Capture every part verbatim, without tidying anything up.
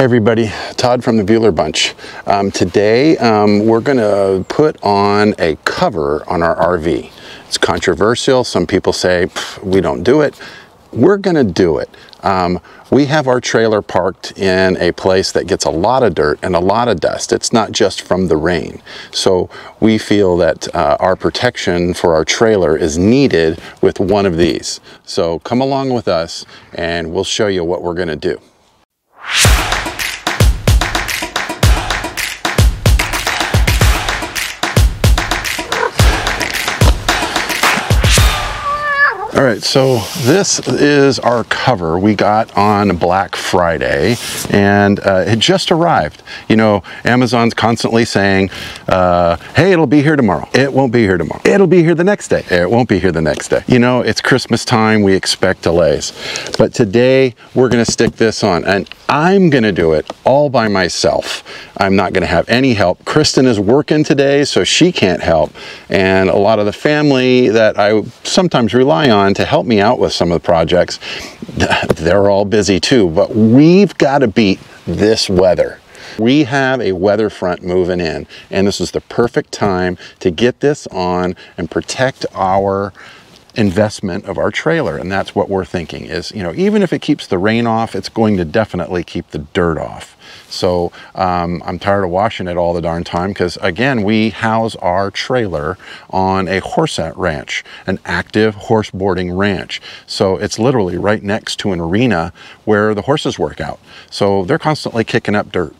Hey everybody, Todd from The Bueller Bunch. Um, today um, we're going to put on a cover on our R V. It's controversial. Some people say, we don't do it. We're going to do it. Um, we have our trailer parked in a place that gets a lot of dirt and a lot of dust. It's not just from the rain. So we feel that uh, our protection for our trailer is needed with one of these. So come along with us and we'll show you what we're going to do. All right, so this is our cover we got on Black Friday, and uh, it just arrived. You know, Amazon's constantly saying, uh, hey, it'll be here tomorrow. It won't be here tomorrow. It'll be here the next day. It won't be here the next day. You know, it's Christmas time. We expect delays. But today, we're going to stick this on, and I'm going to do it all by myself. I'm not going to have any help. Kristen is working today, so she can't help. And a lot of the family that I sometimes rely on to help me out with some of the projects, they're all busy too, but we've got to beat this weather. We have a weather front moving in, and this is the perfect time to get this on and protect our investment of our trailer. And that's what we're thinking is, you know, even if it keeps the rain off, it's going to definitely keep the dirt off. So um, I'm tired of washing it all the darn time because, again, we house our trailer on a horse ranch, an active horse boarding ranch. So it's literally right next to an arena where the horses work out. So they're constantly kicking up dirt.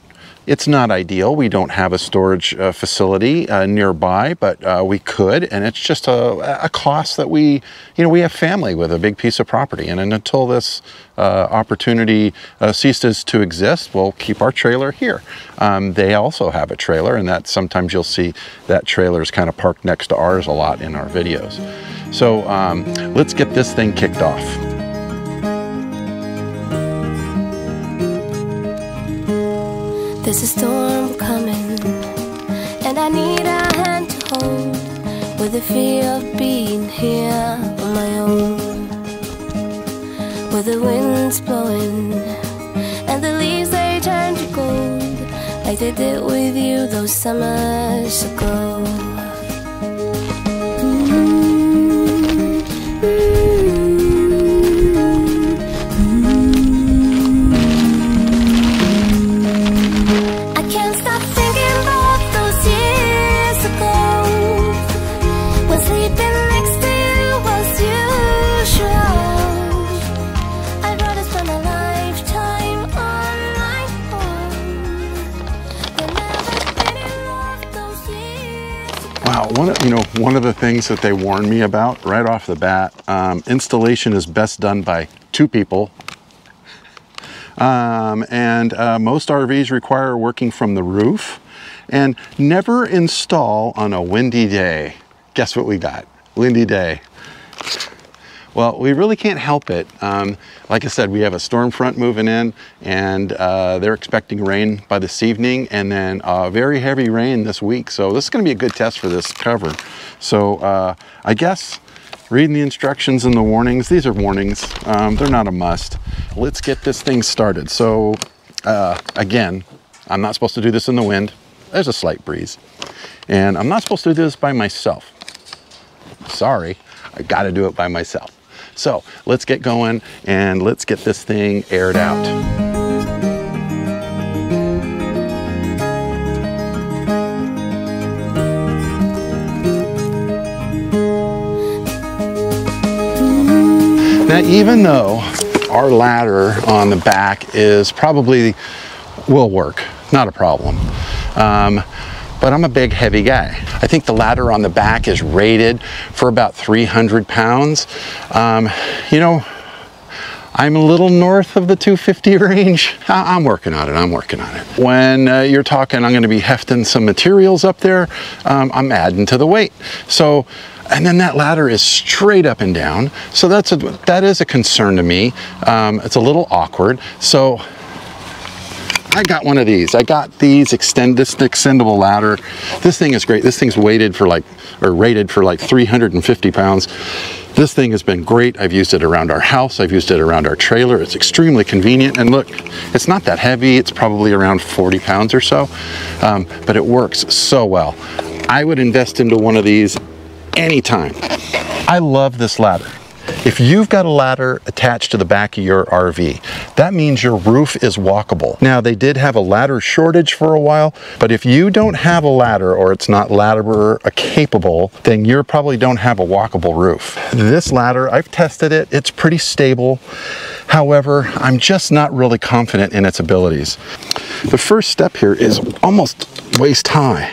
It's not ideal. We don't have a storage uh, facility uh, nearby, but uh, we could, and it's just a, a cost that we, you know, we have family with a big piece of property, and, and until this uh, opportunity uh, ceases to exist, we'll keep our trailer here. Um, they also have a trailer, and that sometimes you'll see that trailer is kind of parked next to ours a lot in our videos. So um, let's get this thing kicked off. There's a storm coming, and I need a hand to hold, with the fear of being here on my own. Where the wind's blowing, and the leaves they turn to gold, like they did with you those summers ago. One, you know, one of the things that they warned me about right off the bat, um, installation is best done by two people. Um, and uh, most R Vs require working from the roof, and never install on a windy day. Guess what we got? Windy day. Well, we really can't help it. Um, like I said, we have a storm front moving in, and uh, they're expecting rain by this evening, and then uh, very heavy rain this week. So this is going to be a good test for this cover. So uh, I guess reading the instructions and the warnings, these are warnings. Um, they're not a must. Let's get this thing started. So uh, again, I'm not supposed to do this in the wind. There's a slight breeze, and I'm not supposed to do this by myself. Sorry, I got to do it by myself. So let's get going and let's get this thing aired out. Now, even though our ladder on the back is probably will work, not a problem. Um, But I'm a big, heavy guy. I think the ladder on the back is rated for about three hundred pounds. Um, you know, I'm a little north of the two fifty range. I I'm working on it, I'm working on it. When uh, you're talking, I'm gonna be hefting some materials up there, um, I'm adding to the weight. So, and then that ladder is straight up and down. So that's a, that is a concern to me. Um, it's a little awkward. So, I got one of these. I got these extend this extendable ladder. This thing is great. This thing's weighted for like, or rated for like three hundred fifty pounds. This thing has been great. I've used it around our house. I've used it around our trailer. It's extremely convenient. And look, it's not that heavy. It's probably around forty pounds or so, um, but it works so well. I would invest into one of these anytime. I love this ladder. If you've got a ladder attached to the back of your R V, that means your roof is walkable. Now, they did have a ladder shortage for a while, but if you don't have a ladder or it's not ladder capable, then you probably don't have a walkable roof. This ladder, I've tested it. It's pretty stable. However, I'm just not really confident in its abilities. The first step here is almost waist high.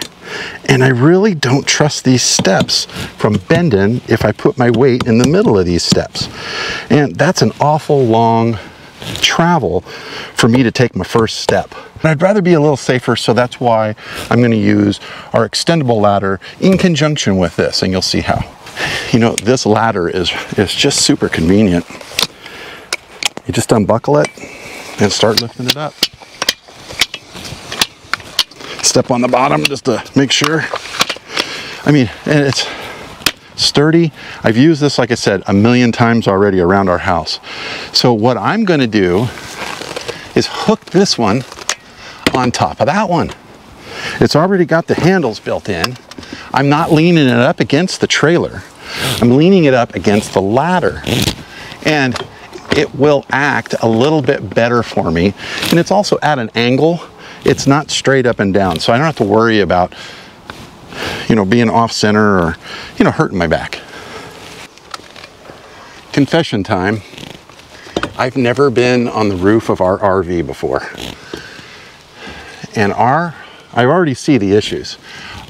And I really don't trust these steps from bending if I put my weight in the middle of these steps. And that's an awful long travel for me to take my first step. And I'd rather be a little safer, so that's why I'm going to use our extendable ladder in conjunction with this, and you'll see how. You know, this ladder is, is just super convenient. You just unbuckle it and start lifting it up. Step on the bottom just to make sure. I mean, and it's sturdy. I've used this, like I said, a million times already around our house. So what I'm going to do is hook this one on top of that one. It's already got the handles built in. I'm not leaning it up against the trailer. I'm leaning it up against the ladder. And it will act a little bit better for me. And it's also at an angle. It's not straight up and down, so I don't have to worry about, you know, being off center or, you know, hurting my back. Confession time. I've never been on the roof of our R V before. And our, I already see the issues.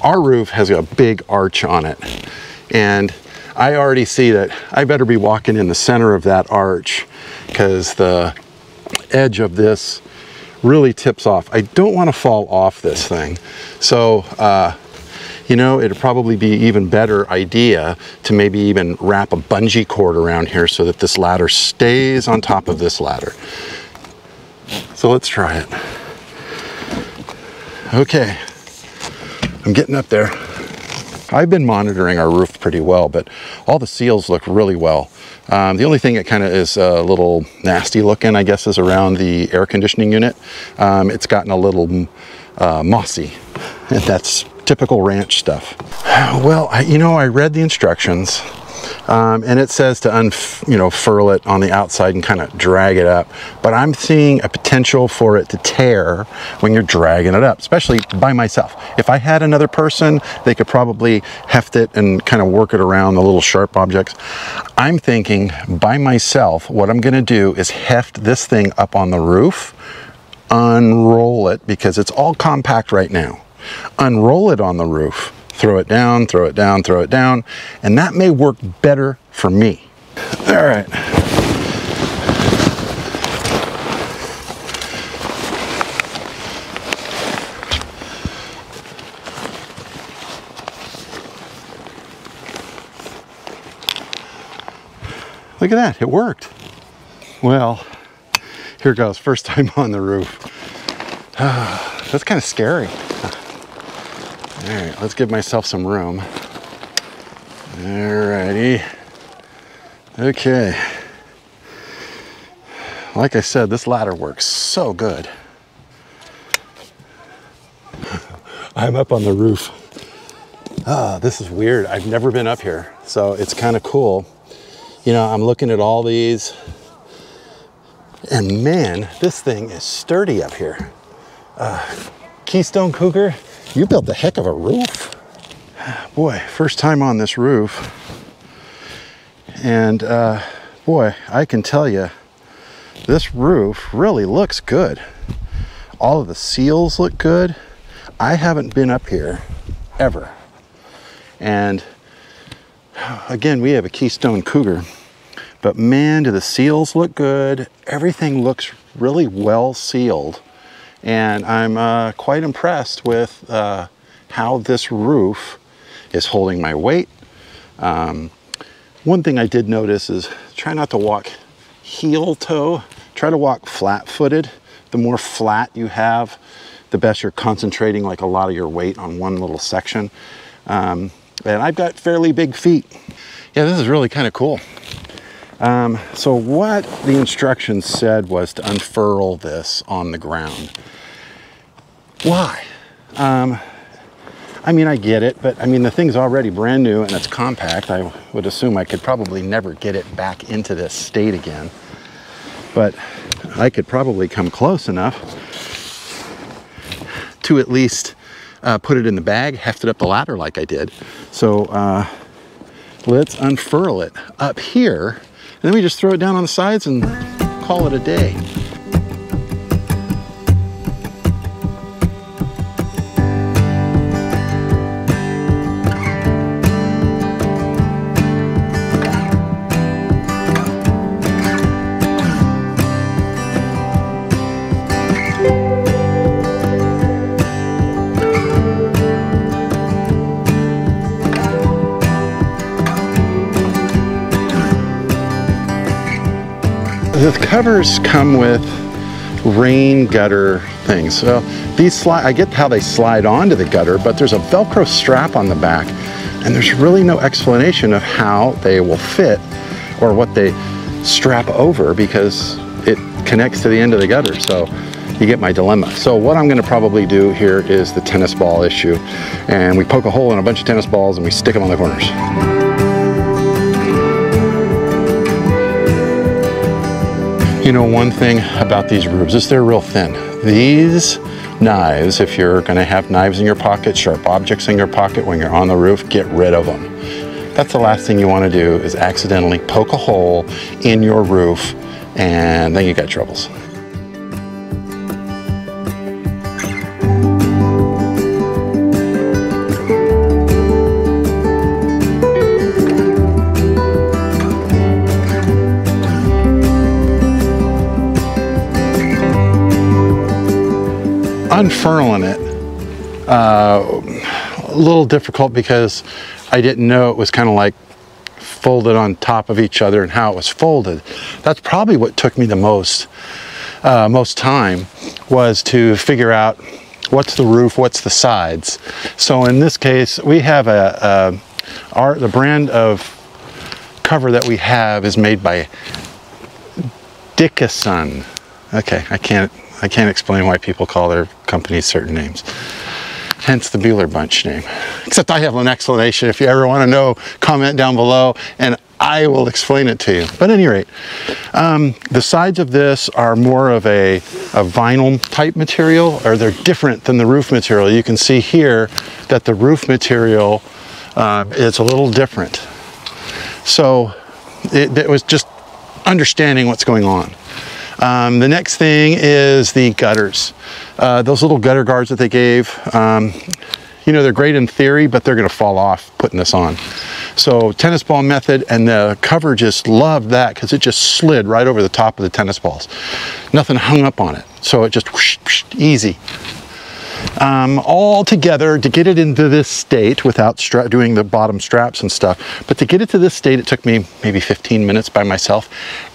Our roof has a big arch on it. And I already see that I better be walking in the center of that arch, because the edge of this really tips off. I don't want to fall off this thing. So, uh, you know, it'd probably be an even better idea to maybe even wrap a bungee cord around here so that this ladder stays on top of this ladder. So let's try it. Okay, I'm getting up there. I've been monitoring our roof pretty well, but all the seals look really well. Um, the only thing that kind of is a little nasty looking, I guess, is around the air conditioning unit. Um, it's gotten a little uh, mossy, and that's typical ranch stuff. Well, I, you know, I read the instructions, um, and it says to unf you know, furl it on the outside and kind of drag it up, but I'm seeing a potential for it to tear when you're dragging it up, especially by myself. If I had another person, they could probably heft it and kind of work it around the little sharp objects. I'm thinking by myself, what I'm going to do is heft this thing up on the roof, unroll it, because it's all compact right now, unroll it on the roof, throw it down, throw it down, throw it down, and that may work better for me. All right. Look at that, it worked. Well, here goes, first time on the roof. Oh, that's kind of scary. All right, let's give myself some room. All righty. Okay. Like I said, this ladder works so good. I'm up on the roof. Ah, this is weird. I've never been up here, so it's kind of cool. You know, I'm looking at all these, and man, this thing is sturdy up here. Uh, Keystone Cougar, you built the heck of a roof. Boy, first time on this roof. And uh, boy, I can tell you, this roof really looks good. All of the seals look good. I haven't been up here ever. And again, we have a Keystone Cougar, but man, do the seals look good. Everything looks really well sealed, and I'm uh, quite impressed with uh, how this roof is holding my weight. Um, one thing I did notice is try not to walk heel-toe, try to walk flat-footed. The more flat you have, the best you're concentrating like a lot of your weight on one little section. Um, and I've got fairly big feet. Yeah, this is really kind of cool. Um, so what the instructions said was to unfurl this on the ground. Why? Um, I mean, I get it, but I mean, the thing's already brand new and it's compact. I would assume I could probably never get it back into this state again, but I could probably come close enough to at least uh, put it in the bag, heft it up the ladder like I did. So uh, let's unfurl it up here, and then we just throw it down on the sides and call it a day. The covers come with rain gutter things. So these slide, I get how they slide onto the gutter, but there's a Velcro strap on the back, and there's really no explanation of how they will fit or what they strap over, because it connects to the end of the gutter. So you get my dilemma. So what I'm gonna probably do here is the tennis ball issue, and we poke a hole in a bunch of tennis balls and we stick them on the corners. You know, one thing about these rubes is they're real thin. These knives, if you're gonna have knives in your pocket, sharp objects in your pocket when you're on the roof, get rid of them. That's the last thing you wanna do, is accidentally poke a hole in your roof, and then you got troubles. Unfurling it, uh, a little difficult because I didn't know it was kind of like folded on top of each other and how it was folded. That's probably what took me the most, uh, most time, was to figure out what's the roof, what's the sides. So in this case, we have a, a our, the brand of cover that we have is made by Dickison. Okay, I can't. I can't explain why people call their companies certain names, hence the Bueller Bunch name. Except I have an explanation. If you ever want to know, comment down below and I will explain it to you. But at any rate, um, the sides of this are more of a, a vinyl type material, or they're different than the roof material. You can see here that the roof material uh, is a little different. So it, it was just understanding what's going on. Um, the next thing is the gutters. Uh, those little gutter guards that they gave, um, you know, they're great in theory, but they're gonna fall off putting this on. So tennis ball method, and the cover just loved that because it just slid right over the top of the tennis balls. Nothing hung up on it. So it just whoosh, whoosh, easy. Um, all together to get it into this state without stra doing the bottom straps and stuff, but to get it to this state, it took me maybe fifteen minutes by myself,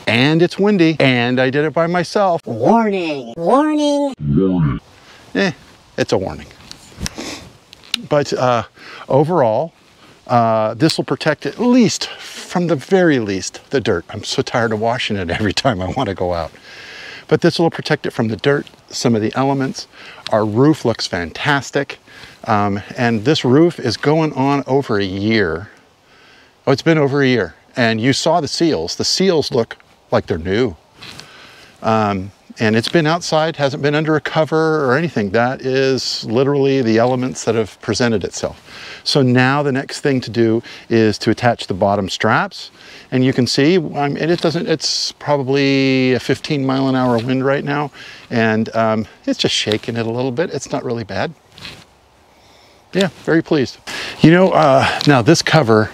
and it's windy, and I did it by myself. Warning, warning, warning. Eh, it's a warning. But uh, overall, uh, this will protect at least, from the very least, the dirt. I'm so tired of washing it every time I want to go out. But this will protect it from the dirt, some of the elements. Our roof looks fantastic. Um, and this roof is going on over a year. Oh, it's been over a year. And you saw the seals. The seals look like they're new. Um, and it's been outside, hasn't been under a cover or anything. That is literally the elements that have presented itself. So now the next thing to do is to attach the bottom straps. And you can see, um, and it doesn't, it's probably a fifteen mile an hour wind right now. And um, it's just shaking it a little bit. It's not really bad. Yeah, very pleased. You know, uh, now this cover,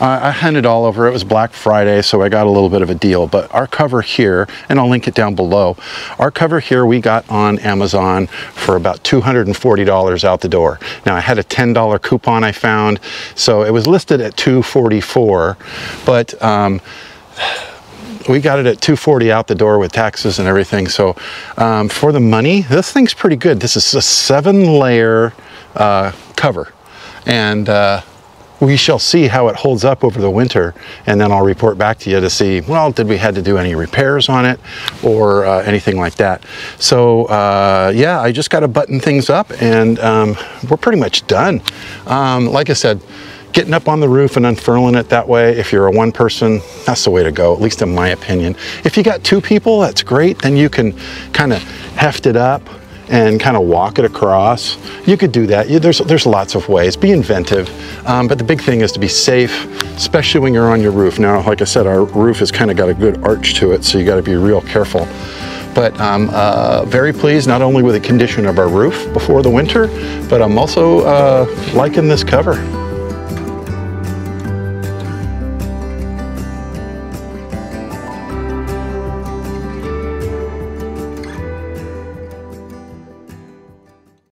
Uh, I hunted all over. It was Black Friday, so I got a little bit of a deal, but our cover here, and I'll link it down below, our cover here we got on Amazon for about two hundred forty dollars out the door. Now I had a ten dollar coupon I found, so it was listed at two forty-four, but um, we got it at two forty out the door with taxes and everything. So um, for the money, this thing's pretty good. This is a seven layer uh, cover, and uh, we shall see how it holds up over the winter, and then I'll report back to you to see, well, did we had to do any repairs on it or uh, anything like that. So uh, yeah, I just got to button things up, and um, we're pretty much done. Um, like I said, getting up on the roof and unfurling it that way, if you're a one person, that's the way to go, at least in my opinion. If you got two people, that's great. Then you can kind of heft it up and kind of walk it across. You could do that. You, there's, there's lots of ways. Be inventive. Um, but the big thing is to be safe, especially when you're on your roof. Now, like I said, our roof has kind of got a good arch to it, so you got to be real careful. But I'm uh, very pleased not only with the condition of our roof before the winter, but I'm also uh, liking this cover.